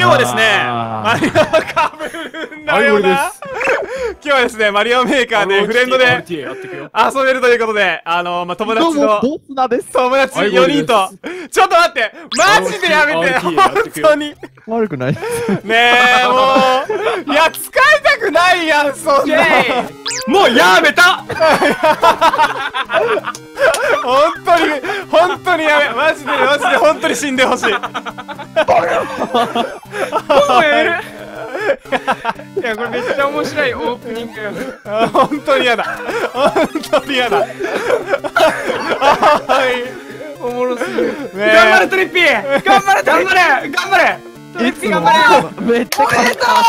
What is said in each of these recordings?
今日はですねマリオかぶるんだよな。今日はですねマリオメーカーでフレンドで遊べるということで、まあ、友達4人とちょっと待って、マジでやめて、本当に悪くないねえ、もういや使いたくないやん、そんなもうやめた本当に本当にやめ、マジでマジで本当に死んでほしいもうやめるいやこれめっちゃ面白いオープニング本当に嫌だ、本当に嫌だおもろすぎる。頑張れトリッピー、頑張れ頑張れ頑張れトリッピー頑張れよ、めっちゃ頑張った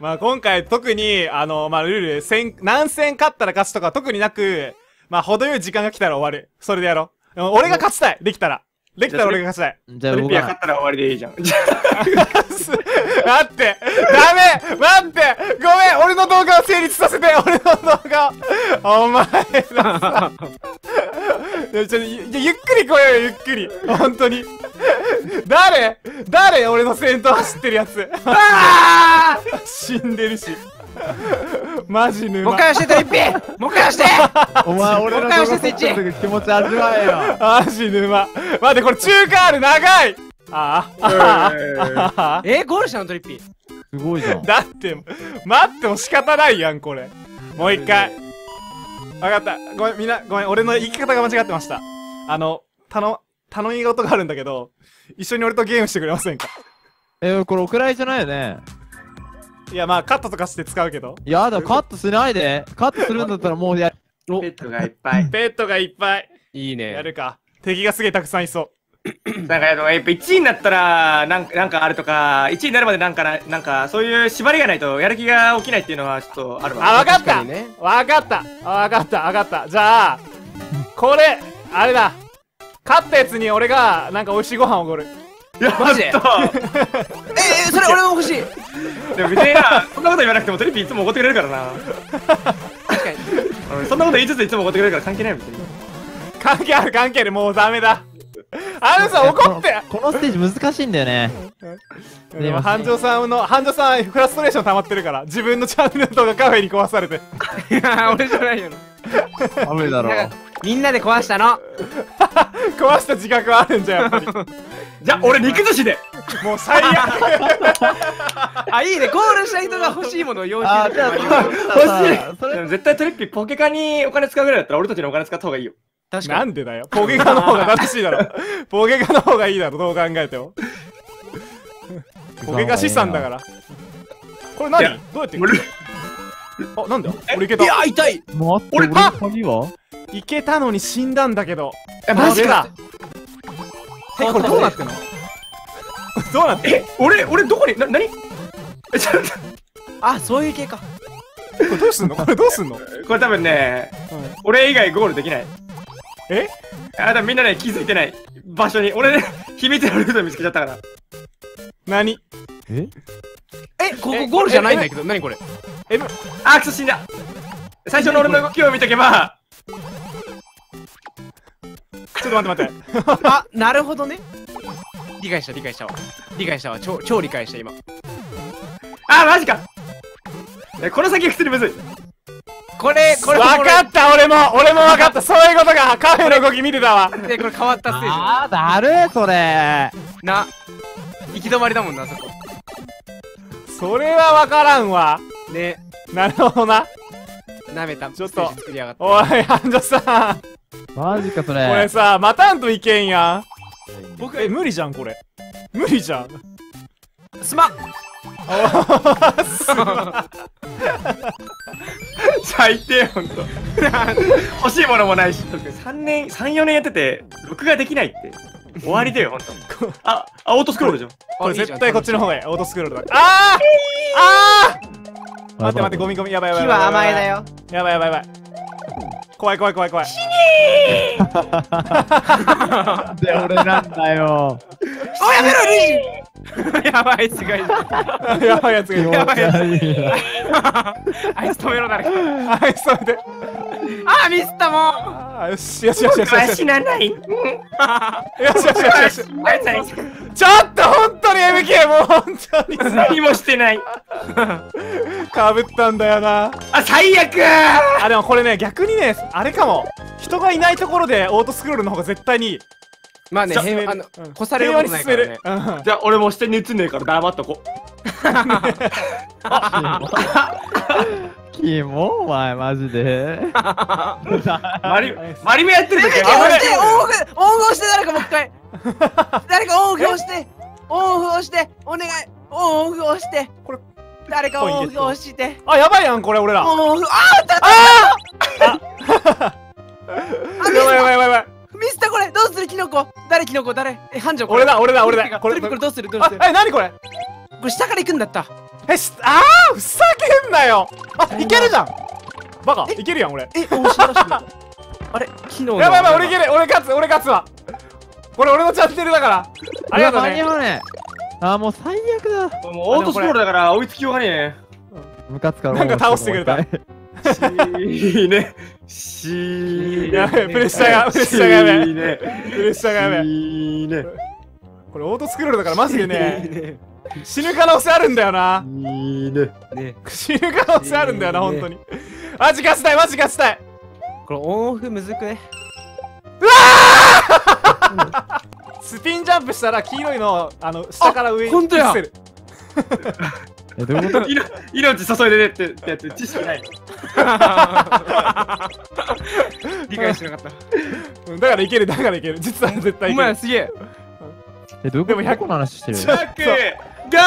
まあ今回特にまあルール何戦勝ったら勝ちとか特になく、まあ程よい時間が来たら終わる、それでやろう。俺が勝ちたい、できたら俺が勝ちたい。じゃあトリッピーが勝ったら終わりでいいじゃん待ってダメ、待ってごめん、俺の動画を成立させて、俺の動画お前らさゆっくり来ようよ、ゆっくり本当に誰俺の先頭走ってるやつあ死んでるしマジ沼、もう一回押してトリッピー、もう一回押してお前俺の動画撮ってる時気持ち味わえよマジ沼。待ってこれ中華ある、長いゴールしたのトリッピー、すごいじゃんだって待っても仕方ないやんこれ、もう一回分かった、ごめんみんなごめん、俺の生き方が間違ってました。頼み事があるんだけど、一緒に俺とゲームしてくれませんか。これお蔵入りじゃないよね。いやまあカットとかして使うけど。やだカットしないで、カットするんだったらもうやペットがいっぱい、いいね、やるか。敵がすげえたくさんいそうなんかやっぱ1位になったらなんかあるとか、1位になるまでなんかそういう縛りがないとやる気が起きないっていうのはちょっとあるわ。あ、分かった分かった。じゃあこれあれだ、勝ったやつに俺がなんか美味しいご飯をおごる。いやマジでそれ俺も欲しい。でも別になそんなこと言わなくてもトリッピーいつもおごってくれるからな確かにそんなこと言いつついつもおごってくれるから関係ないみたいな。関係ある、もうダメだあのさ怒ってこのステージ難しいんだよねでも繁盛さんフラストレーション溜まってるから、自分のチャンネルとかカフェに壊されていや俺じゃないよな、ダメだろ、みんなで壊したの壊した自覚はあるんじゃやっぱりじゃあ俺肉寿司でもう最悪あ、いいね、ゴールした人が欲しいものを用意してる、欲しい。でも絶対トリッピーポケカにお金使うぐらいだったら俺たちにお金使った方がいいよ。確かに、なんでだよ、ポケカの方が楽しいだろポケカの方がいいだろ、どう考えてもポケカ資産だから。これ何どうやってあ、なんだ俺いけた、いや痛い、俺パッいけたのに死んだんだけど。え、マジか。これどうなってんの？どうなってんの？俺どこに何？ちょっとあ、そういう系か。これどうすんの？これ多分ね、俺以外ゴールできない。え？あ、だみんなね気づいてない場所に俺ね秘密のルート見つけちゃったから。何？え、ここゴールじゃないんだけど、何これ？あ、くそ死んだ。最初の俺の動きを見とけば。ちょっと待ってあ、なるほどね、理解したわ、超理解した今。あ、マジか、この先普通にむずい。これ分かった、俺も分かった、そういうことか、カフェの動き見てたわ。これ変わったステージ、あーだるー、それな行き止まりだもんな、それは分からんわね。なるほどな、なめた、ちょっと作りやがった。おい繁盛さんマジかそれ、これさ待たんといけんやん。僕無理じゃん、これ無理じゃん、すまん最低ほんと欲しいものもないし、34年やってて録画できないって終わりだよほんと。ああ、オートスクロールじゃんこれ、絶対こっちの方へオートスクロールだ。あああ、待ってゴミやばい、火は甘えだよ、やばい怖い死ねーで俺なんだよお、やめろリーやばい違いやばいやつがあいつ止めろ、誰かあいつ止めて、あーミスったもんああ、よしよしよしよし。僕は死なない。よしよしよし。ちょっと本当に MK もう本当に何もしてない。かぶったんだよな。あ、最悪。あ、でもこれね、逆にね、あれかも。人がいないところでオートスクロールの方が絶対にいい。まあね、越されることないからね。じゃあ俺も下に映んねえから黙っとこ。キモお前マジでマリメやってる時オンオフして誰かもう一回誰かオンオフをしてオンオフをしてお願いオンオフをしてこれ誰かオンオフをしてあやばいやんこれ俺らオンオフあーあーあやばいやばいやばいやばいミスターこれどうするキノコ誰キノコ誰え繁盛俺だ俺だ俺だこれどうするどうするえ何これこれ下から行くんだったえしああふざけんなよあいけるじゃんバカいけるやん俺えおしらしあれ昨日やばいやばい俺いける俺勝つわこれ俺のチャンネルだからありがとうねああもう最悪だもうオートスクロールだから追いつきようがねえムカつかなんか倒してくれたいいねしーやべプレッシャーがプレッシャーがやべいいねプレッシャーがやべいいねこれオートスクロールだからマジでね死ぬ可能性あるんだよな。いいね。死ぬ可能性あるんだよな、本当に。マジ勝ちたい、マジ勝ちたい。これオンオフむずくね。うわー！スピンジャンプしたら黄色いの下から上に落ちる。どういうこと？命注いでねってやって知識ない。理解してなかった。だからいける、だからいける。実は絶対いける。お前すげえ。どういうこと？でも100個の話してるよ。ゴー！や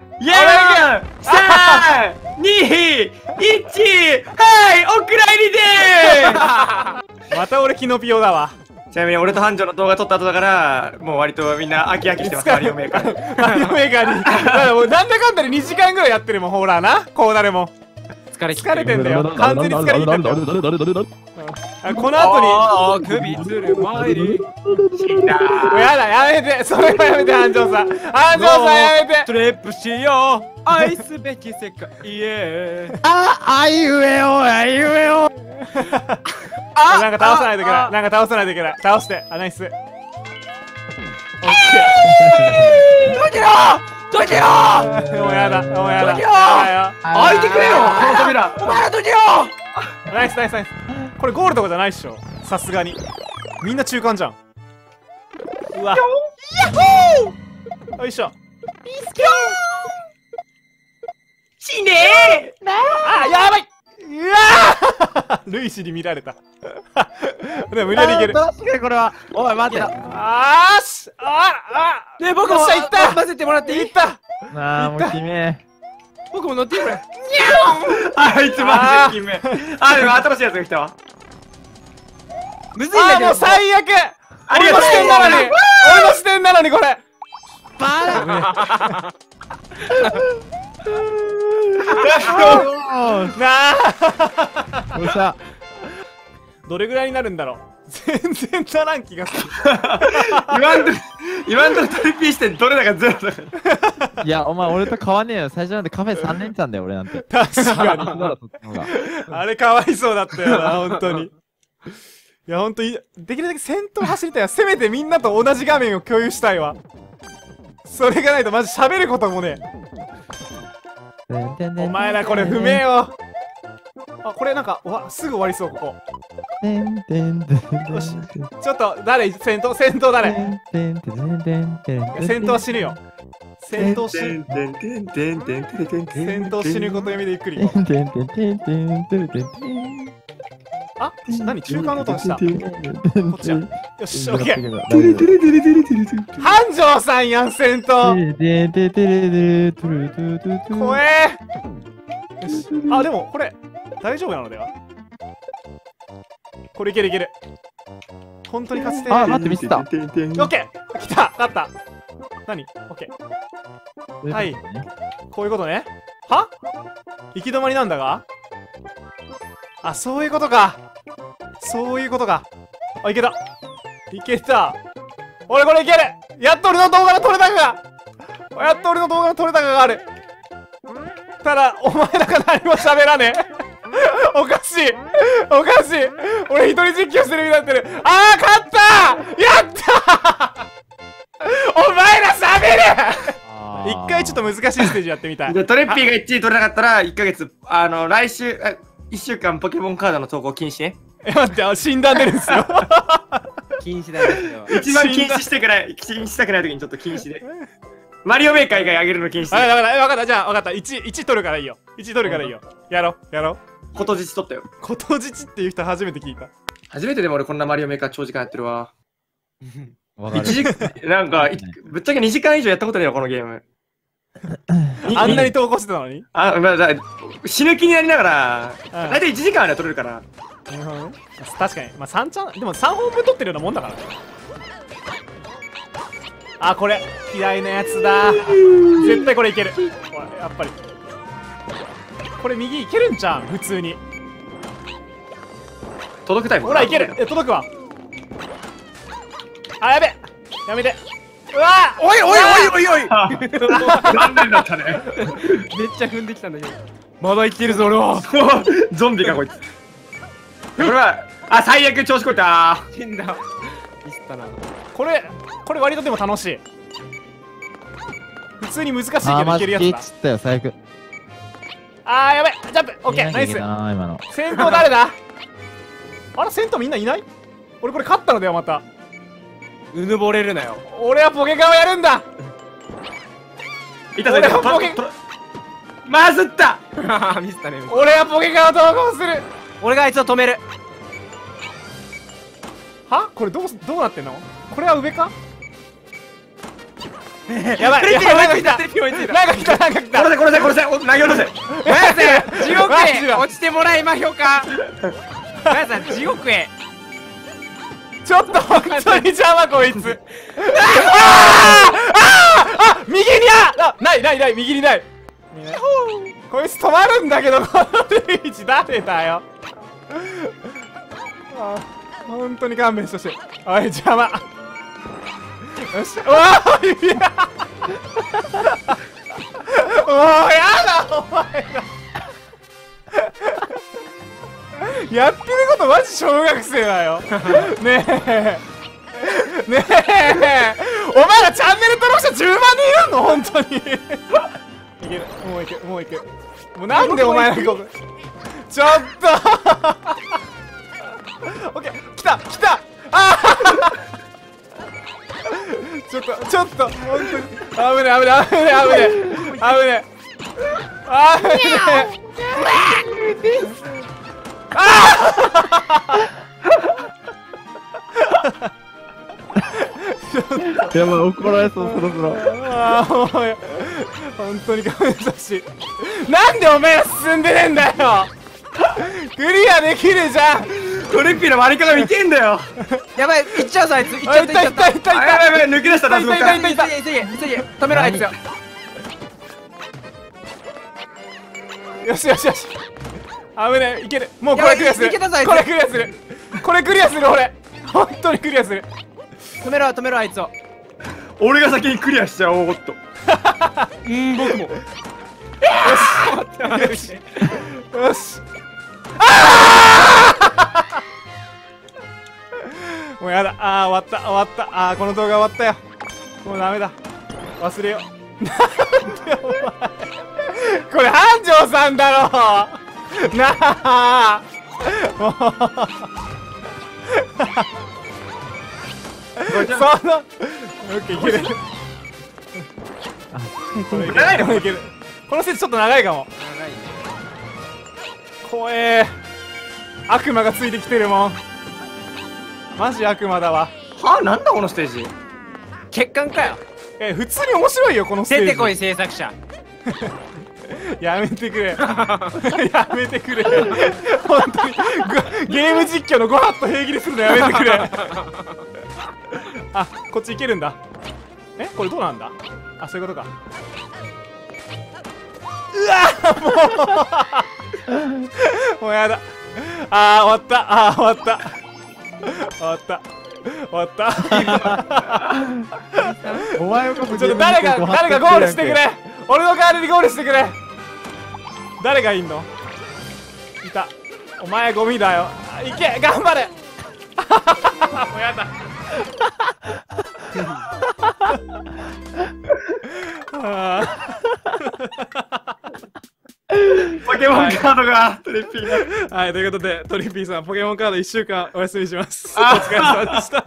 ー！ 3、2、1、はい！お蔵入りでーす！また俺キノピオだわ。ちなみに俺と繁盛の動画撮った後だから、もう割とみんな飽き飽きしてます、マリオメーカーに。マリオメーカーに。なんだかんだで2時間ぐらいやってるもん、ほらな。こうなるもん。疲れてんだよ。完全に疲れてんだよ。この後に首吊る前にやだやめてそれはやめて繁盛さん繁盛さんやめてトレップしよう愛すべき世界へあいうえおあいうえおなんか倒さないといけないなんか倒さないといけない倒してあナイスどけよどけよもうやだもうやだ開いてくれよこの扉お前らどけよナイスナイスナイスこれゴールとかじゃないっしょさすがにみんな中間じゃんうわヤッホーよいしょピースキョーン死ねえあやばいうわルイ氏に見られたでも無理やりいける確かにこれはおい待てあーしああねえ僕もいった混ぜてもらっていったなあもう決め僕も乗ってくれあいつマジで金目あでも新しいやつが来たわむずいんだけどもう最悪俺の視点なのに俺の視点なのにこれバラなあどれぐらいになるんだろう全然足らん気がする今んとこトリピーしてどれだかゼロだからいやお前俺と変わんねえよ最初なんてカフェ3年間だよ俺なんて確かにあれかわいそうだったよな本当にいや本当にできるだけ先頭走りたいわせめてみんなと同じ画面を共有したいわそれがないとマジ喋ることもねお前らこれ不明よあ、これなんかすぐ終わりそうここよしちょっと誰先頭誰先頭死ぬよ先頭死ぬこと読みでゆっくりあ何中間の音がしたこっちやよしオッケー繁盛さんやん先頭怖えあでもこれ大丈夫なのではこれいけるいける本当に勝ち点あ待って見せたオッケー来た勝った何オッケーはいこういうことねは行き止まりなんだがあそういうことかそういうことかあいけたいけた俺これいけるやっと俺の動画の撮れ高がやっと俺の動画の撮れ高があるただお前らが何も喋らねえおかしいおかしい、俺一人実況してるみたいになってる。あー勝ったやったお前ら喋れ一回ちょっと難しいステージやってみたい。トレッピーが1位取れなかったら1ヶ月、来週、1週間ポケモンカードの投稿禁止ね。待って、診断出るんですよ。禁止だよ。一番禁止したくない、禁止したくない時にちょっと禁止で。マリオメーカー以外あげるの禁止。あ、だから、分かった、じゃあ分かった。1取るからいいよ。1取るからいいよ。やろ、やろ。ことじち取ったよ。ことじちっていう人初めて聞いた。初めてでも俺こんなマリオメーカー長時間やってるわ。なんか、ぶっちゃけ2時間以上やったことないよ、このゲーム。あんなに投稿してたのに、死ぬ気になりながら大体1時間あれは取れるから。確かに、まあ3ちゃんでも3本分取ってるようなもんだから。あ、これ嫌いなやつだ。絶対これいける。やっぱりこれ右いけるんじゃん。普通に届くタイプ。ほらいける、届くわ。あ、やべ、やめて。うわあ、おいおいおいおいおい。残念だったね。めっちゃ踏んできたんだけど。まだ生きてるぞ俺は。ゾンビかこいつ。これは、あ、最悪調子こいた。死んだ。ミスったな。これ割とでも楽しい。普通に難しいけどいけるやつだ。あ、ちったよ最悪。あーやべ、ジャンプ、オッケー、ナイス。先頭誰だ？あれ先頭みんないない？俺これ勝ったのだよまた。うぬぼれるなよ。俺はポケカをやるんだ。俺はポケまずったミスったね。俺はポケカを投稿する。俺があいつを止める。はこれどうなってんの。これは上か。やばい、なんか来た、なんか来た。これこれこれこれ投げ下ろせ。マヤさん地獄へ落ちてもらいまひょうか。マヤさん地獄へ。ちょっと本当に邪魔こいつ。ああ、右にあない右にない。こいつ止まるんだけど、このリーチ誰だよ。本当に勘弁してほしい。おい邪魔。よし、わあ指だ。おーやだお前ら。やってることマジ小学生だよ。ねえねえ、お前らチャンネル登録者10万人いるの本当に。いける、もういける、もういける。もうなんでお前らここちょっとオッケー、来た来た。あちょっと本当に危ね危ね。やばい、怒られそう、そろそろ。ああ、お前、本当に勘弁してほしい。なんでお前ら進んでねえんだよ。クリアできるじゃん。トリッピーの割り方見てんだよ。やばい、行っちゃうぞ、あいつ。行っちゃった、行っちゃった、行っちゃった。やばい、やばい、抜け出した、脱獄から。急げ、止めろ、あいつよ。よしよしよし。危ねえ、いける。もうこれクリアする。これクリアする。俺本当にクリアする。止めろあいつを。俺が先にクリアしちゃおうっと。僕も。よし。よし。ああ。もうやだ。ああ終わった。ああこの動画終わったよ。もうダメだ。忘れよう。なんでお前。これ繁盛さんだろう。なあそのいける。このステージちょっと長いかも。怖え、悪魔がついてきてるもん。マジ悪魔だわ。はあ、なんだこのステージ。欠陥かよ。普通に面白いよこのステージ。出てこい制作者。やめてくれ。やめてくれ。本当にゲーム実況のごはっと平切りするのやめてくれ。あ、こっち行けるんだ。え、これどうなんだ。あ、そういうことか。うわもうやだ。あー終わった。あー終わった。お前をちょっと誰かゴールしてくれ。俺の代わりにゴールしてくれ。誰がいんの。きた。お前ゴミだよ。いけ、頑張れ。もうやだ。ポケモンカードがトリッピー。はい、ということでトリッピーさん、ポケモンカード1週間お休みします。お疲れ様でした。